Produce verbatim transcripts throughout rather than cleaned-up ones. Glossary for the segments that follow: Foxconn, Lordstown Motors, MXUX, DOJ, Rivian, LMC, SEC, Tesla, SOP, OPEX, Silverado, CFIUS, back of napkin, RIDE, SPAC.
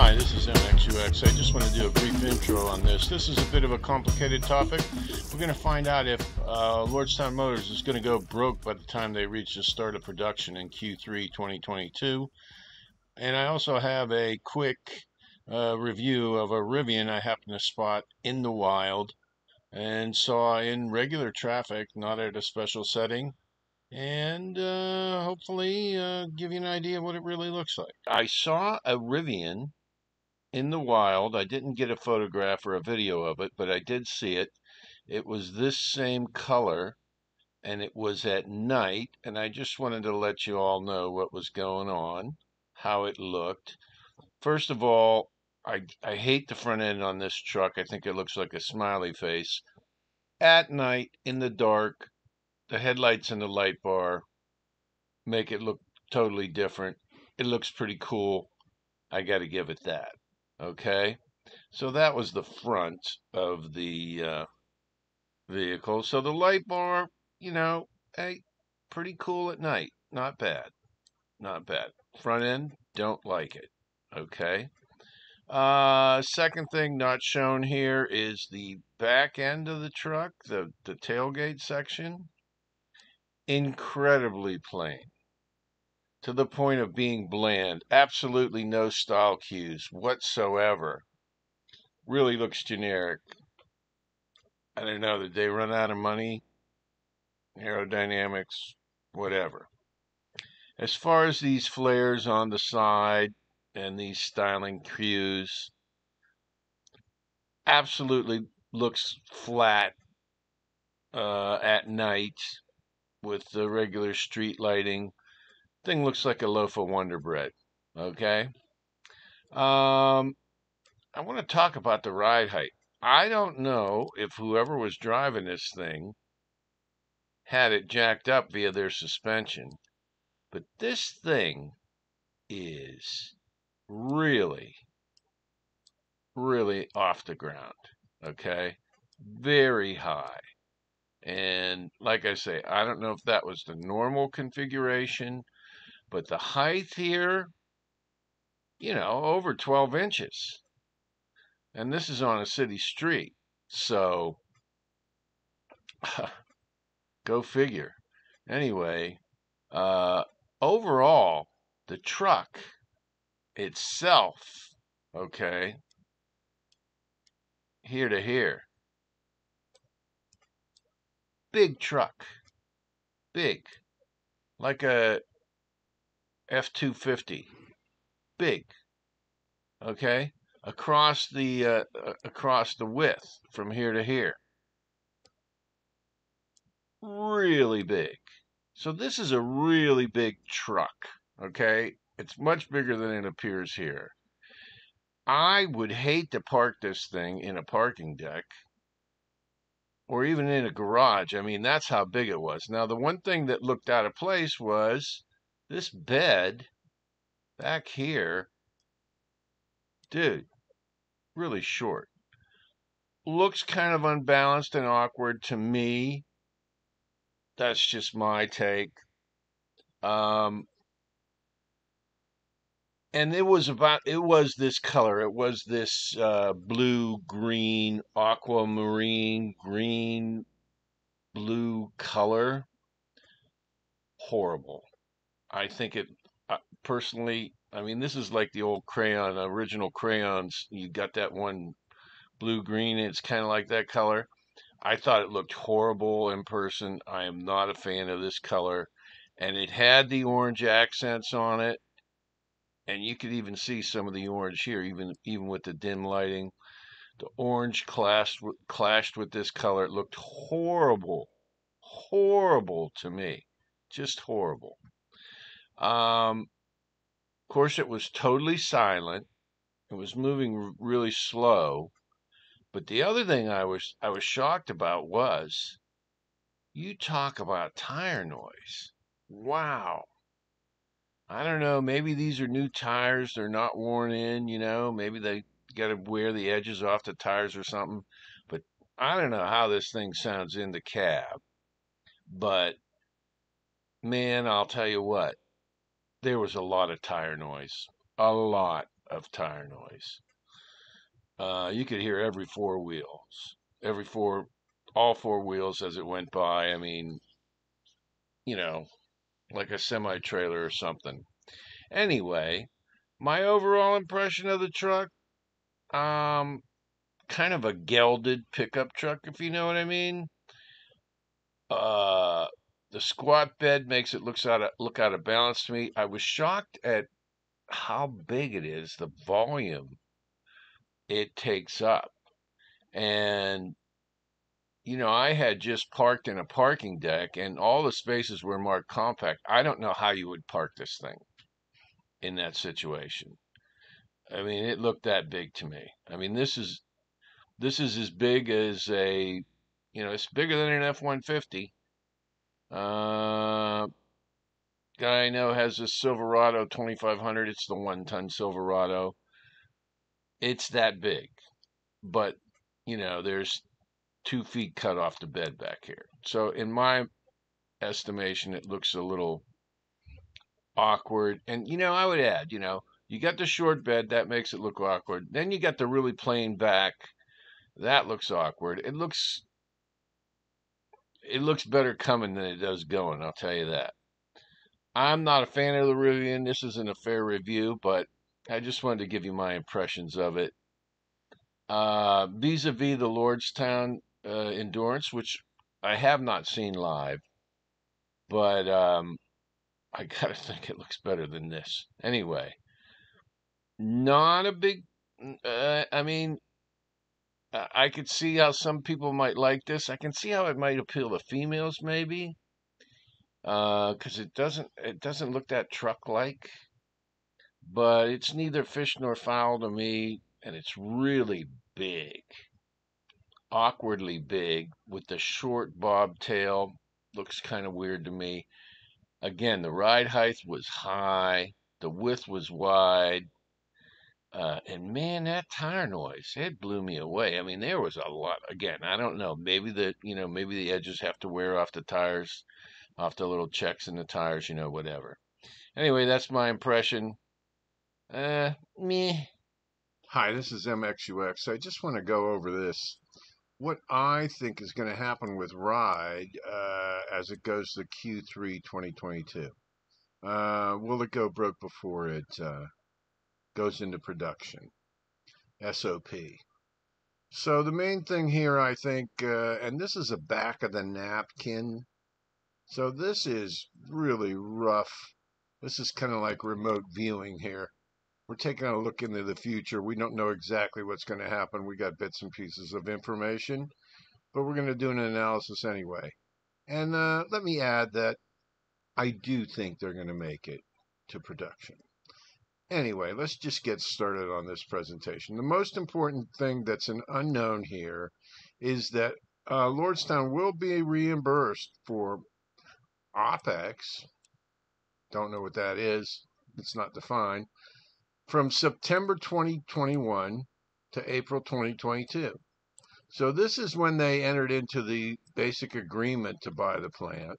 Hi, this is M X U X. I just want to do a brief intro on this. This is a bit of a complicated topic. We're going to find out if uh, Lordstown Motors is going to go broke by the time they reach the start of production in Q three twenty twenty-two. And I also have a quick uh, review of a Rivian I happened to spot in the wild and saw in regular traffic, not at a special setting. And uh, hopefully uh, give you an idea of what it really looks like. I saw a Rivian in the wild. I didn't get a photograph or a video of it, but I did see it. It was this same color, and it was at night, and I just wanted to let you all know what was going on, how it looked. First of all, I, I hate the front end on this truck. I think it looks like a smiley face. At night, in the dark, the headlights and the light bar make it look totally different. It looks pretty cool. I got to give it that. Okay? So that was the front of the uh, vehicle. So the light bar, you know, hey, pretty cool at night. Not bad. Not bad. Front end, don't like it. Okay? Uh, second thing not shown here is the back end of the truck, the, the tailgate section. Incredibly plain, to the point of being bland. Absolutely no style cues whatsoever. Really looks generic. I don't know, did they run out of money? Aerodynamics, whatever. As far as these flares on the side and these styling cues, absolutely looks flat uh, at night. With the regular street lighting, thing looks like a loaf of Wonder Bread. Okay, um, I want to talk about the ride height. I don't know if whoever was driving this thing had it jacked up via their suspension, but this thing is really, really off the ground. Okay, very high. And like I say, I don't know if that was the normal configuration, but the height here, you know, over twelve inches. And this is on a city street. So, go figure. Anyway, uh, overall, the truck itself, okay, here to here. Big truck, big, like a F two fifty, big, okay, across the, uh, across the width from here to here, really big. So this is a really big truck, okay, it's much bigger than it appears here. I would hate to park this thing in a parking deck. Or even in a garage. I mean, that's how big it was. Now, the one thing that looked out of place was this bed back here. Dude, really short. Looks kind of unbalanced and awkward to me. That's just my take. Um, and it was about, it was this color. It was this uh, blue, green, aquamarine, green, blue color. Horrible. I think it, uh, personally, I mean, this is like the old crayon, original crayons. You got that one blue, green, it's kind of like that color. I thought it looked horrible in person. I am not a fan of this color. And it had the orange accents on it. And you could even see some of the orange here, even even with the dim lighting. The orange clashed, clashed with this color. It looked horrible, horrible to me, just horrible. Um, of course, it was totally silent. It was moving really slow. But the other thing I was I was shocked about was, you talk about tire noise. Wow. I don't know, maybe these are new tires, they're not worn in, you know, maybe they got to wear the edges off the tires or something, but I don't know how this thing sounds in the cab, but man, I'll tell you what, there was a lot of tire noise, a lot, of tire noise. Uh, you could hear every four wheels, every four, all four wheels as it went by. I mean, you know, like a semi-trailer or something. Anyway, my overall impression of the truck, um, kind of a gelded pickup truck, if you know what I mean. Uh, the squat bed makes it looks out of, look out of balance to me. I was shocked at how big it is, the volume it takes up. And, you know, I had just parked in a parking deck, and all the spaces were marked compact. I don't know how you would park this thing in that situation. I mean, it looked that big to me. I mean, this is, this is as big as a, you know, it's bigger than an F one fifty. Uh, guy I know has a Silverado twenty-five hundred. It's the one-ton Silverado. It's that big. But, you know, there's two feet cut off the bed back here. So, in my estimation, it looks a little awkward. And, you know, I would add, you know, you got the short bed. That makes it look awkward. Then you got the really plain back. That looks awkward. It looks... It looks better coming than it does going, I'll tell you that. I'm not a fan of the Rivian. This isn't a fair review, but I just wanted to give you my impressions of it. Uh, vis-a-vis the Lordstown uh, Endurance, which I have not seen live, but um, I gotta think it looks better than this. Anyway, not a big, uh, I mean... I could see how some people might like this. I can see how it might appeal to females, maybe, because uh, it doesn't it doesn't look that truck-like. But it's neither fish nor fowl to me, and it's really big, awkwardly big, with the short bobtail. Looks kind of weird to me. Again, the ride height was high, the width was wide. Uh, and man, that tire noise, it blew me away. I mean, there was a lot. Again, I don't know. Maybe the, you know, maybe the edges have to wear off the tires, off the little checks in the tires, you know, whatever. Anyway, that's my impression. Uh, meh. Hi, this is M X U X. I just want to go over this. What I think is going to happen with RIDE uh, as it goes to Q three twenty twenty-two. Uh, will it go broke before it... Uh, goes into production, S O P. So the main thing here, I think, uh, and this is a back of the napkin. So this is really rough. This is kind of like remote viewing here. We're taking a look into the future. We don't know exactly what's going to happen. We got bits and pieces of information, but we're going to do an analysis anyway. And uh, let me add that I do think they're going to make it to production. Anyway, let's just get started on this presentation. The most important thing that's an unknown here is that uh, Lordstown will be reimbursed for OPEX. Don't know what that is. It's not defined. From September twenty twenty-one to April twenty twenty-two. So this is when they entered into the basic agreement to buy the plant.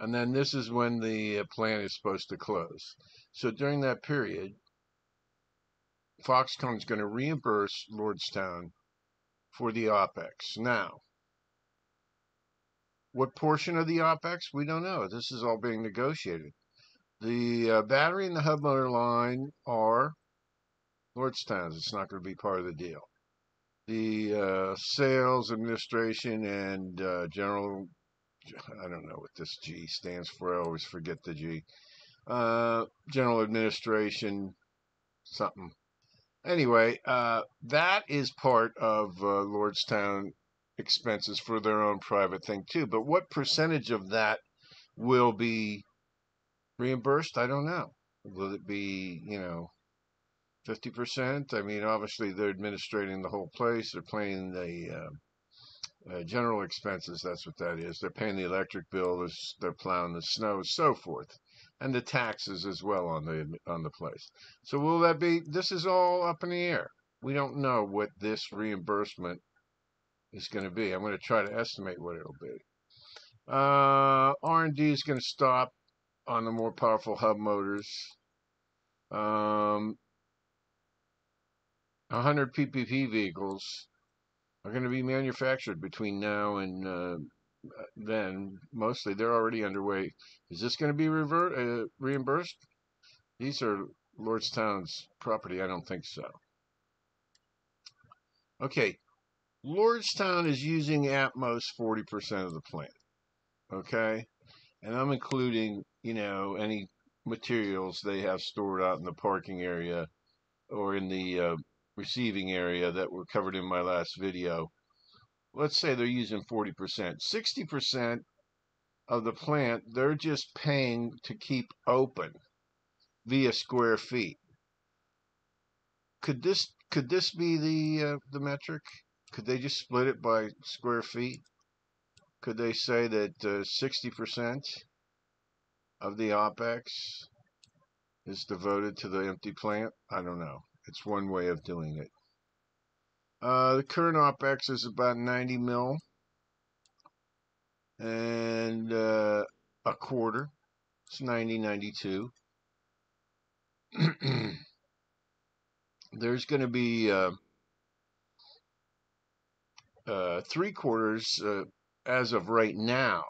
And then this is when the plant is supposed to close. So during that period, Foxconn is going to reimburse Lordstown for the OPEX. Now, what portion of the OPEX? We don't know. This is all being negotiated. The uh, battery and the hub motor line are Lordstown's. It's not going to be part of the deal. The uh, sales, administration, and uh, general... I don't know what this G stands for. I always forget the G. Uh, general administration, something. Anyway, uh, that is part of uh, Lordstown expenses for their own private thing too. But what percentage of that will be reimbursed? I don't know. Will it be, you know, fifty percent? I mean, obviously they're administrating the whole place. They're paying the uh, Uh, general expenses, that's what that is. They're paying the electric bill, they're plowing the snow, so forth, and the taxes as well on the on the place. So will that be, this is all up in the air. We don't know what this reimbursement is going to be. I'm going to try to estimate what it'll be. Uh, R and D is going to stop on the more powerful hub motors. Um, one hundred P P P vehicles are going to be manufactured between now and uh, then. Mostly, they're already underway. Is this going to be revert, uh, reimbursed? These are Lordstown's property. I don't think so. Okay, Lordstown is using at most forty percent of the plant. Okay, and I'm including, you know, any materials they have stored out in the parking area or in the uh, receiving area that were covered in my last video. Let's say they're using forty percent. sixty percent of the plant, they're just paying to keep open via square feet. Could this could this be the uh, the metric? Could they just split it by square feet? Could they say that uh, sixty percent of the OPEX is devoted to the empty plant? I don't know. It's one way of doing it. Uh, the current OPEX is about ninety mil and uh, a quarter. It's ninety, ninety-two. There's going to be uh, uh, three quarters uh, as of right now,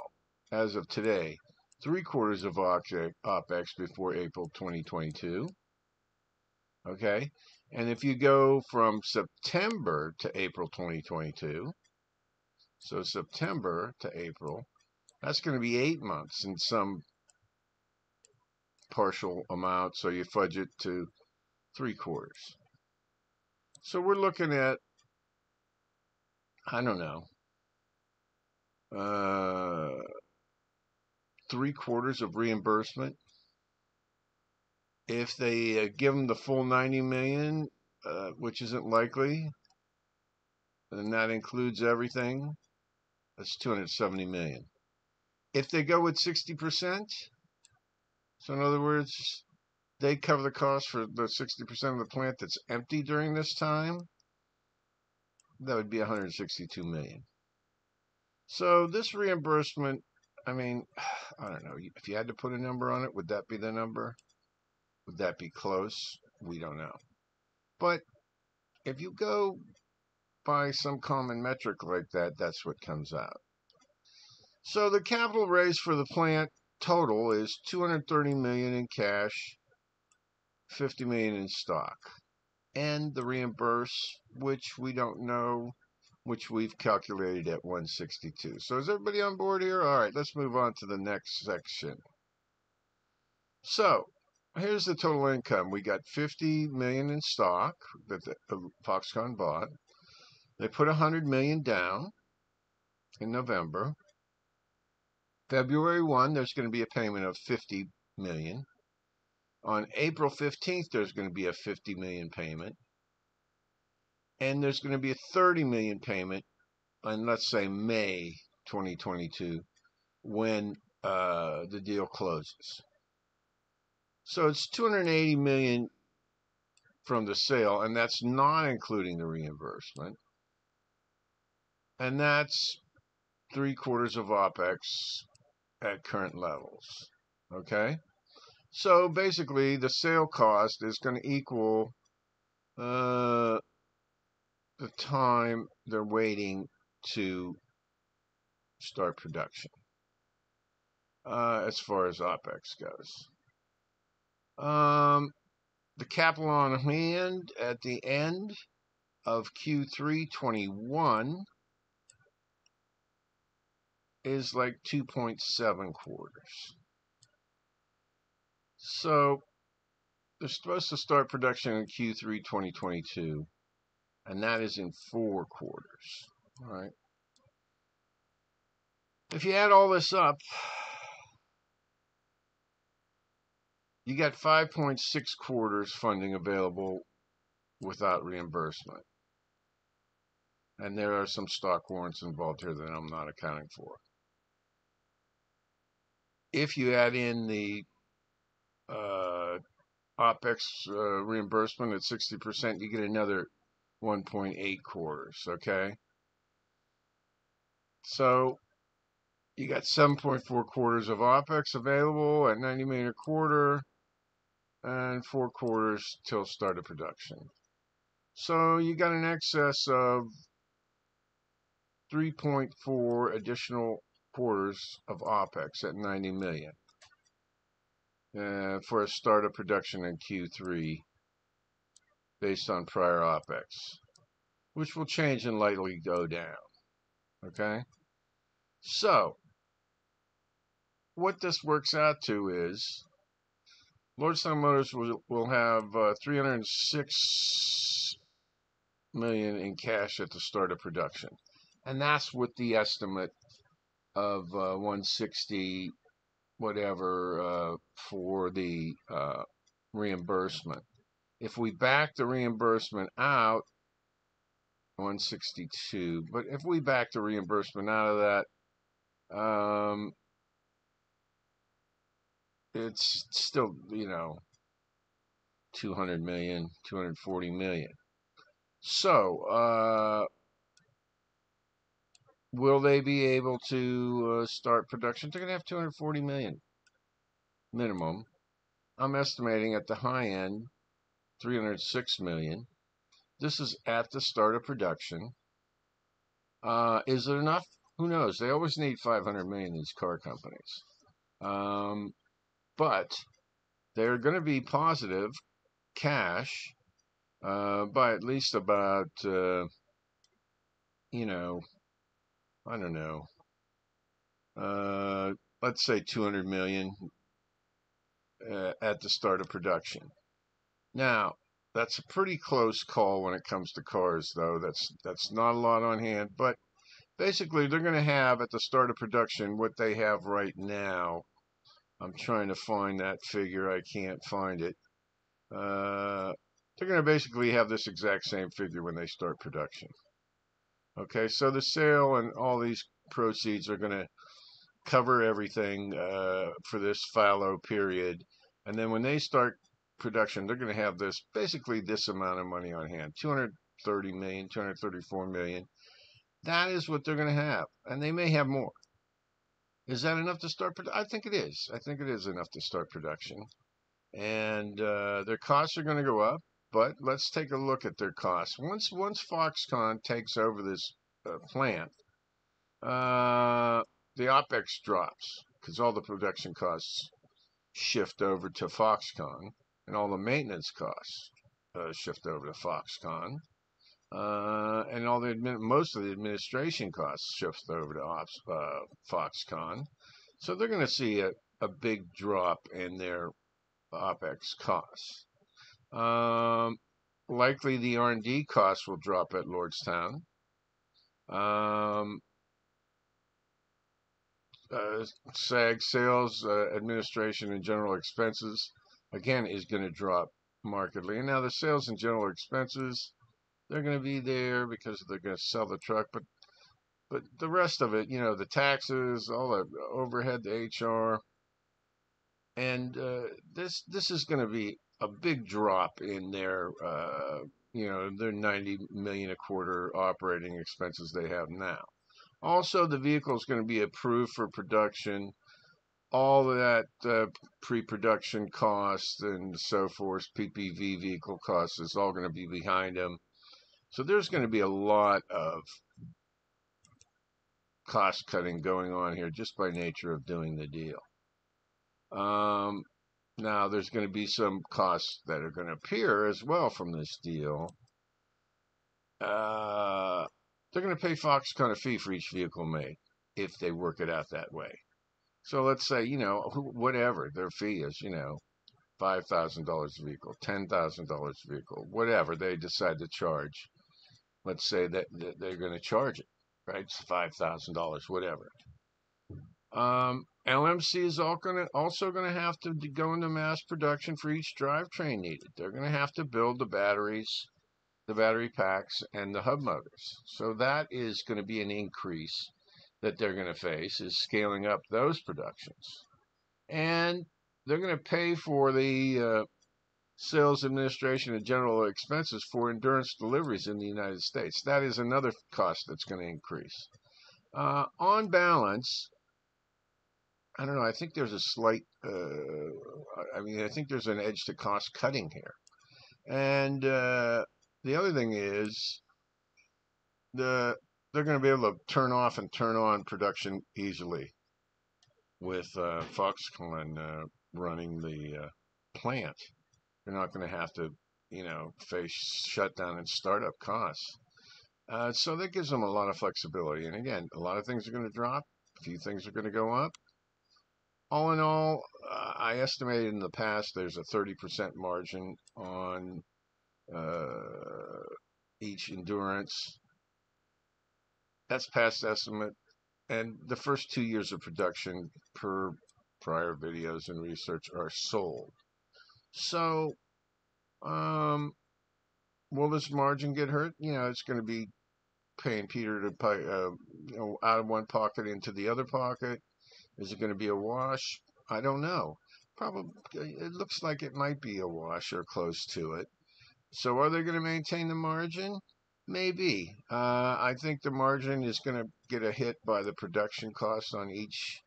as of today, three quarters of OPEX before April twenty twenty-two. Okay, and if you go from September to April twenty twenty-two, so September to April, that's going to be eight months in some partial amount, so you fudge it to three quarters. So we're looking at, I don't know, uh, three quarters of reimbursement. If they uh, give them the full ninety million dollars, uh, which isn't likely, and that includes everything, that's two hundred seventy million dollars. If they go with sixty percent, so in other words, they cover the cost for the sixty percent of the plant that's empty during this time, that would be one hundred sixty-two million dollars. So this reimbursement, I mean, I don't know, if you had to put a number on it, would that be the number? Would that be close? We don't know. But if you go by some common metric like that, that's what comes out. So the capital raise for the plant total is two hundred thirty million dollars in cash, fifty million dollars in stock, and the reimburse, which we don't know, which we've calculated at one hundred sixty-two. So is everybody on board here? All right, let's move on to the next section. So here's the total income. We got fifty million dollars in stock that the Foxconn bought. They put one hundred million dollars down in November. February first, there's going to be a payment of fifty million dollars. On April fifteenth, there's going to be a fifty million dollars payment. And there's going to be a thirty million dollars payment on, let's say, May twenty twenty-two, when uh, the deal closes. So it's two hundred eighty million dollars from the sale, and that's not including the reimbursement. And that's three quarters of OPEX at current levels. Okay? So basically, the sale cost is going to equal uh, the time they're waiting to start production, uh, as far as OPEX goes. Um, the capital on hand at the end of Q three twenty-one is like two point seven quarters. So they're supposed to start production in Q three twenty twenty-two, and that is in four quarters. All right. If you add all this up, you got five point six quarters funding available without reimbursement. And there are some stock warrants involved here that I'm not accounting for. If you add in the uh, OPEX uh, reimbursement at sixty percent, you get another one point eight quarters, okay? So you got seven point four quarters of OPEX available at ninety million dollars a quarter, and four quarters till start of production. So you got an excess of three point four additional quarters of OPEX at ninety million dollars uh, for a start of production in Q three based on prior OPEX, which will change and likely go down. Okay? So, what this works out to is Lordstown Motors will, will have uh, three hundred six million dollars in cash at the start of production. And that's with the estimate of uh, one hundred sixty whatever uh, for the uh, reimbursement. If we back the reimbursement out, one hundred sixty-two, but if we back the reimbursement out of that, um, it's still, you know, two hundred million, two hundred forty million. So, uh, will they be able to uh, start production? They're going to have two hundred forty million minimum. I'm estimating at the high end, three hundred six million. This is at the start of production. Uh, is it enough? Who knows? They always need five hundred million, these car companies. Um, but they're going to be positive cash uh, by at least about, uh, you know, I don't know, uh, let's say two hundred million uh, at the start of production. Now, that's a pretty close call when it comes to cars, though. That's, that's not a lot on hand, but basically they're going to have at the start of production what they have right now. I'm trying to find that figure. I can't find it. Uh, they're going to basically have this exact same figure when they start production. Okay, so the sale and all these proceeds are going to cover everything uh, for this fallow period. And then when they start production, they're going to have this, basically this amount of money on hand, two hundred thirty million dollars, two hundred thirty-four million dollars. That is what they're going to have. And they may have more. Is that enough to start production? I think it is. I think it is enough to start production. And uh, their costs are going to go up. But let's take a look at their costs. Once once Foxconn takes over this uh, plant, uh, the OPEX drops because all the production costs shift over to Foxconn, and all the maintenance costs uh, shift over to Foxconn, uh, and all the most of the administration costs shift over to Ops, uh, Foxconn. So they're going to see a, a big drop in their OPEX costs. Um, likely the R and D costs will drop at Lordstown. Um, uh, SAG, sales, uh, administration, and general expenses, again, is going to drop markedly. And now the sales and general expenses, they're going to be there because they're going to sell the truck. But, but the rest of it, you know, the taxes, all the overhead, the H R, and uh, this this is going to be a big drop in their, uh, you know, their ninety million dollars a quarter operating expenses they have now. Also, the vehicle is going to be approved for production. All that uh, pre-production costs and so forth, P P V vehicle costs, is all going to be behind them. So there's going to be a lot of cost cutting going on here just by nature of doing the deal. Um, Now, there's going to be some costs that are going to appear as well from this deal. Uh, they're going to pay Foxconn a fee for each vehicle made if they work it out that way. So let's say, you know, whatever their fee is, you know, five thousand dollars a vehicle, ten thousand dollars a vehicle, whatever they decide to charge. Let's say that they're going to charge it, right? It's five thousand dollars, whatever. Um, L M C is all gonna, also going to have to go into mass production for each drivetrain needed. They're going to have to build the batteries, the battery packs, and the hub motors. So that is going to be an increase that they're going to face, is scaling up those productions. And they're going to pay for the uh, sales, administration, and general expenses for endurance deliveries in the United States. That is another cost that's going to increase. Uh, on balance, I don't know, I think there's a slight, uh, I mean, I think there's an edge to cost cutting here. And uh, The other thing is the they're going to be able to turn off and turn on production easily with uh, Foxconn uh, running the uh, plant. They're not going to have to, you know, face shutdown and startup costs. Uh, so that gives them a lot of flexibility. And again, a lot of things are going to drop. A few things are going to go up. All in all, uh, I estimated in the past there's a thirty percent margin on uh, each endurance. That's past estimate. And the first two years of production per prior videos and research are sold. So, um, will this margin get hurt? You know, it's going to be paying Peter to pay, uh, you know, out of one pocket into the other pocket. Is it going to be a wash? I don't know. Probably, it looks like it might be a wash or close to it. So are they going to maintain the margin? Maybe. Uh, I think the margin is going to get a hit by the production costs on each.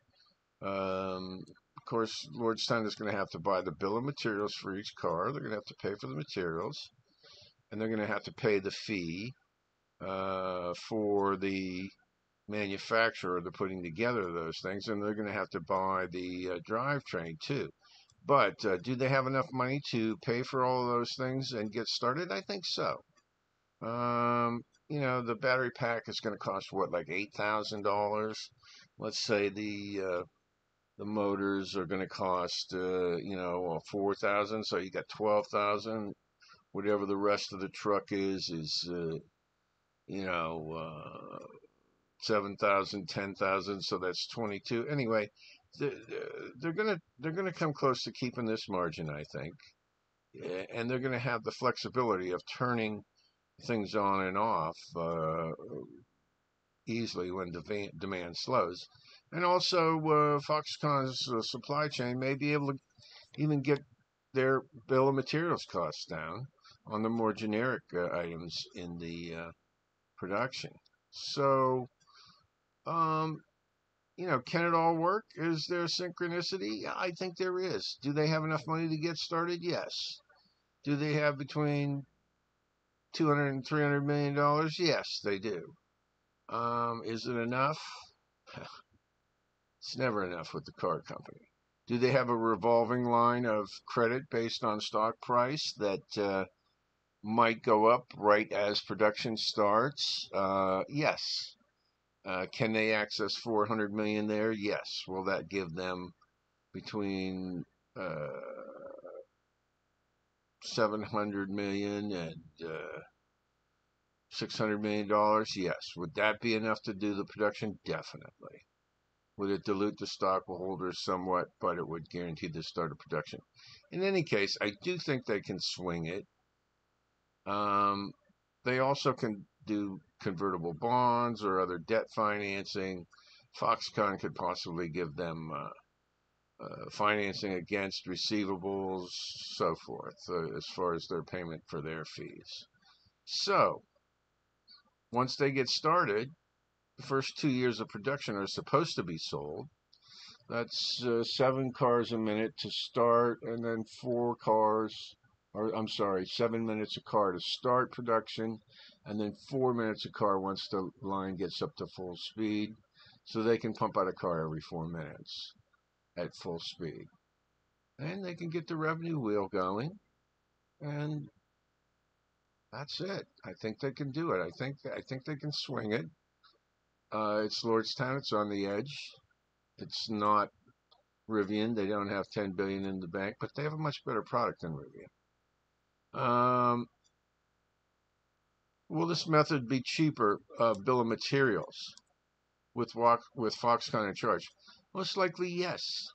Um, of course, Lordstown is going to have to buy the bill of materials for each car. They're going to have to pay for the materials. And they're going to have to pay the fee uh, for the manufacturer to putting together those things, and they're going to have to buy the uh, drivetrain too. But uh, do they have enough money to pay for all of those things and get started? I think so. Um, you know, the battery pack is going to cost what, like eight thousand dollars. Let's say the uh, the motors are going to cost uh, you know four thousand, so you got twelve thousand. Whatever the rest of the truck is is uh, you know. Uh, seven thousand, ten thousand, so that's twenty-two. Anyway, they're, they're gonna they're gonna come close to keeping this margin, I think, and they're gonna have the flexibility of turning things on and off uh, easily when de demand slows. And also, uh, Foxconn's uh, supply chain may be able to even get their bill of materials costs down on the more generic uh, items in the uh, production. So. Um, you know, can it all work? Is there synchronicity? I think there is. Do they have enough money to get started? Yes. Do they have between two hundred and three hundred million dollars? Yes, they do. Um, is it enough? It's never enough with the car company. Do they have a revolving line of credit based on stock price that uh, might go up right as production starts? Uh, yes. Uh, can they access four hundred million dollars there? Yes. Will that give them between uh, seven hundred million dollars and uh, six hundred million dollars? Yes. Would that be enough to do the production? Definitely. Would it dilute the stockholders somewhat, but it would guarantee the start of production? In any case, I do think they can swing it. Um, they also can do convertible bonds or other debt financing. Foxconn could possibly give them uh, uh, financing against receivables, so forth, uh, as far as their payment for their fees. So, once they get started, the first two years of production are supposed to be sold. That's uh, seven cars a minute to start, and then four cars, or I'm sorry, seven minutes a car to start production, and then four minutes a car once the line gets up to full speed, so they can pump out a car every four minutes at full speed. And they can get the revenue wheel going, and that's it. I think they can do it. I think I think they can swing it. Uh, it's Lordstown. It's on the edge. It's not Rivian. They don't have ten billion dollars in the bank, but they have a much better product than Rivian. Um... Will this method be cheaper uh, bill of materials with, with Foxconn in charge? Most likely, yes,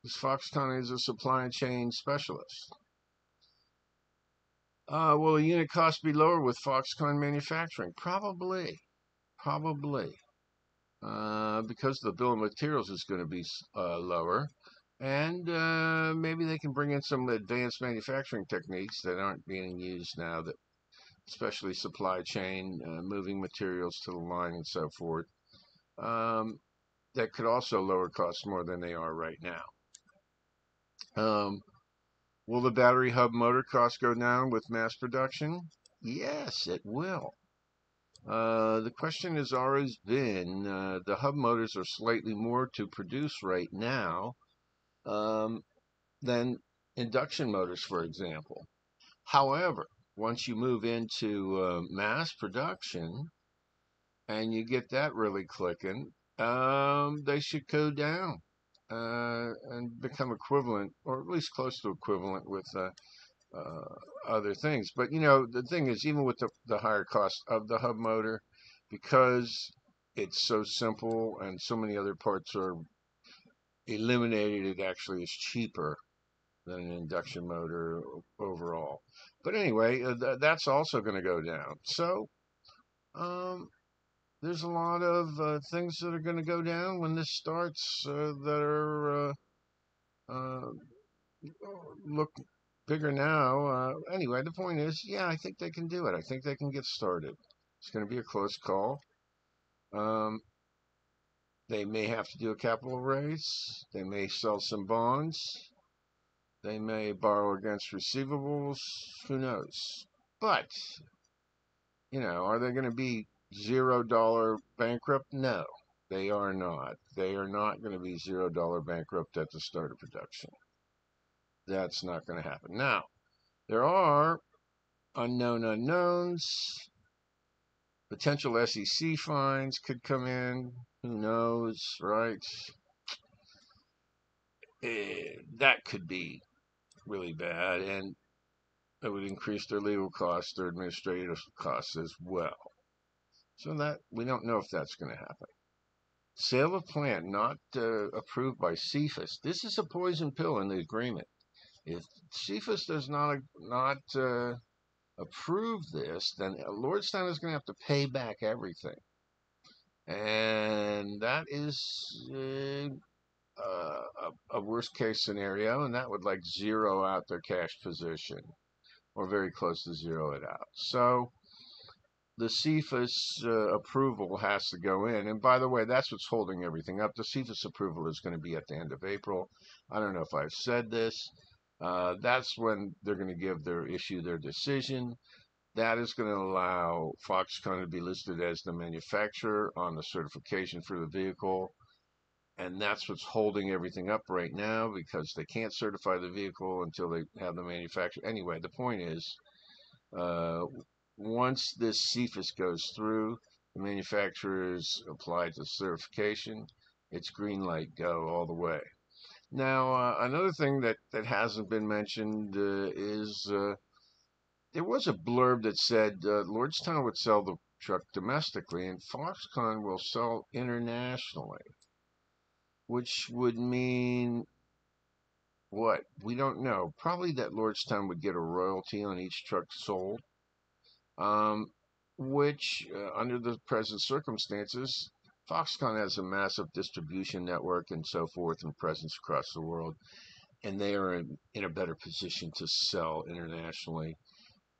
because Foxconn is a supply chain specialist. Uh, will the unit cost be lower with Foxconn manufacturing? Probably, probably, uh, because the bill of materials is going to be uh, lower. And uh, maybe they can bring in some advanced manufacturing techniques that aren't being used now, that especially supply chain, uh, moving materials to the line and so forth, um, that could also lower costs more than they are right now. Um, will the battery hub motor cost go down with mass production? Yes, it will. Uh, the question has always been, uh, the hub motors are slightly more to produce right now um, than induction motors, for example. However, once you move into uh, mass production and you get that really clicking, um, they should go down uh, and become equivalent, or at least close to equivalent with uh, uh, other things. But, you know, the thing is, even with the, the higher cost of the hub motor, because it's so simple and so many other parts are eliminated, it actually is cheaper than an induction motor overall. But anyway, th that's also going to go down. So um, there's a lot of uh, things that are going to go down when this starts uh, that are uh, uh, look bigger now. Uh, anyway, the point is, yeah, I think they can do it. I think they can get started. It's going to be a close call. Um, they may have to do a capital raise. They may sell some bonds. They may borrow against receivables. Who knows? But, you know, are they going to be zero dollar bankrupt? No, they are not. They are not going to be zero dollar bankrupt at the start of production. That's not going to happen. Now, there are unknown unknowns. Potential S E C fines could come in. Who knows, right? Eh, that could be really bad, and it would increase their legal costs, their administrative costs as well. So that we don't know if that's going to happen. Sale of plant not uh, approved by C F I U S. This is a poison pill in the agreement. If C F I U S does not not uh, approve this, then Lordstown is going to have to pay back everything, and that is uh, Uh, a, a worst case scenario, and that would like zero out their cash position, or very close to zero it out. So the C F I U S uh, approval has to go in, and by the way, that's what's holding everything up. The C F I U S approval is going to be at the end of April. I don't know if I've said this. Uh, that's when they're going to give their issue their decision. That is going to allow Foxconn to be listed as the manufacturer on the certification for the vehicle. And that's what's holding everything up right now, because they can't certify the vehicle until they have the manufacturer. Anyway, the point is, uh, once this C F I U S goes through, the manufacturers apply to certification. It's green light, go all the way. Now, uh, another thing that, that hasn't been mentioned uh, is uh, there was a blurb that said uh, Lordstown would sell the truck domestically and Foxconn will sell internationally. Which would mean what? We don't know. Probably that Lordstown would get a royalty on each truck sold, um, which, uh, under the present circumstances, Foxconn has a massive distribution network and so forth and presence across the world, and they are in, in a better position to sell internationally.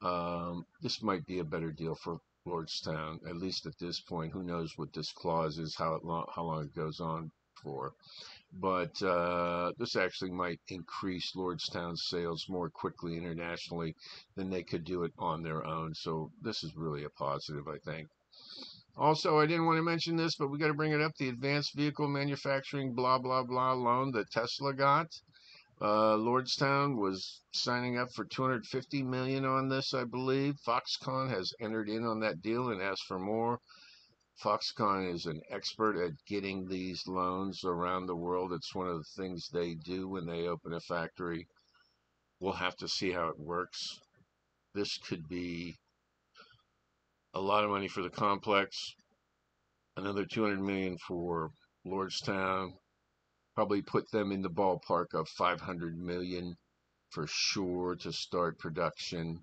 Um, this might be a better deal for Lordstown, at least at this point. Who knows what this clause is, how, it lo- how long it goes on for, but uh, this actually might increase Lordstown's sales more quickly internationally than they could do it on their own. So this is really a positive, I think. Also, I didn't want to mention this, but we got to bring it up. The advanced vehicle manufacturing blah blah blah loan that Tesla got. Uh, Lordstown was signing up for two hundred fifty million dollars on this, I believe. Foxconn has entered in on that deal and asked for more. Foxconn is an expert at getting these loans around the world. It's one of the things they do when they open a factory. We'll have to see how it works. This could be a lot of money for the complex, another two hundred million dollars for Lordstown, probably put them in the ballpark of five hundred million dollars for sure to start production.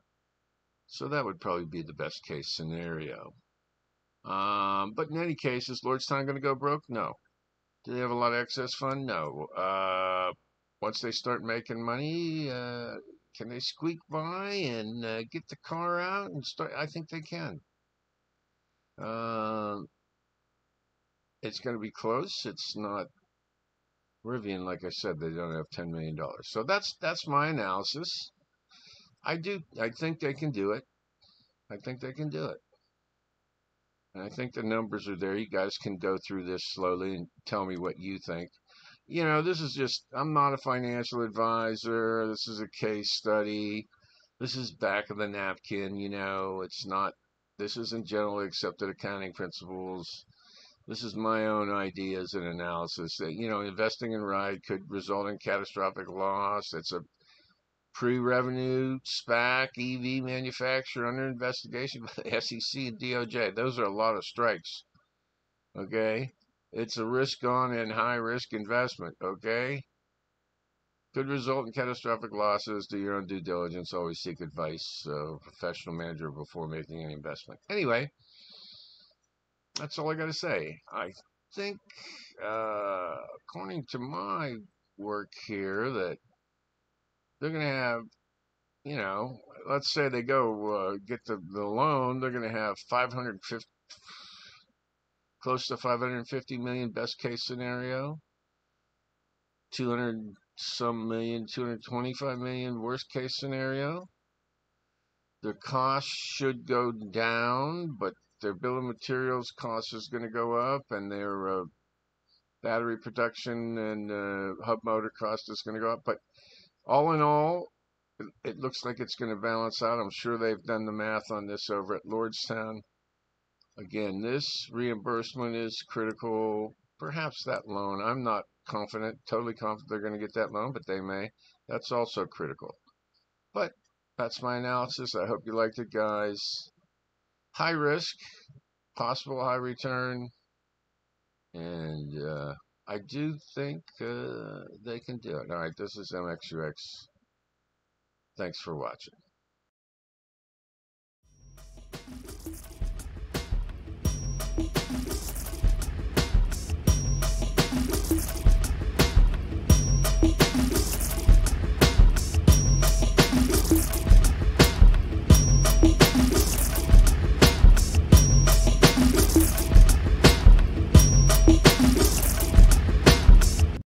So that would probably be the best case scenario. Um, but in any case, is Lordstown going to go broke? No. Do they have a lot of excess fund? No. Uh, once they start making money, uh, can they squeak by and uh, get the car out and start? I think they can. Uh, it's going to be close. It's not Rivian, like I said. They don't have ten million dollars. So that's that's my analysis. I do. I think they can do it. I think they can do it. And I think the numbers are there. You guys can go through this slowly and tell me what you think. You know, this is just, I'm not a financial advisor. This is a case study. This is back of the napkin, you know. It's not, this isn't generally accepted accounting principles. This is my own ideas and analysis that, you know, investing in RIDE could result in catastrophic loss. It's a pre-revenue SPAC E V manufacturer under investigation by the S E C and D O J. Those are a lot of strikes, okay? It's a risk-on and high-risk investment, okay? Could result in catastrophic losses. Do your own due diligence. Always seek advice of a professional manager before making any investment. Anyway, that's all I got to say. I think, uh, according to my work here, that they're going to have, you know, let's say they go uh, get the, the loan, they're going to have five hundred fifty, close to five hundred fifty million best case scenario, two hundred some million, two hundred twenty-five million worst case scenario. Their costs should go down, but their bill of materials cost is going to go up, and their uh, battery production and uh, hub motor cost is going to go up. But all in all, it looks like it's going to balance out. I'm sure they've done the math on this over at Lordstown. Again, this reimbursement is critical. Perhaps that loan. I'm not confident, totally confident they're going to get that loan, but they may. That's also critical. But that's my analysis. I hope you liked it, guys. High risk, possible high return. And uh, I do think uh, they can do it. All right, this is M X U X. Thanks for watching.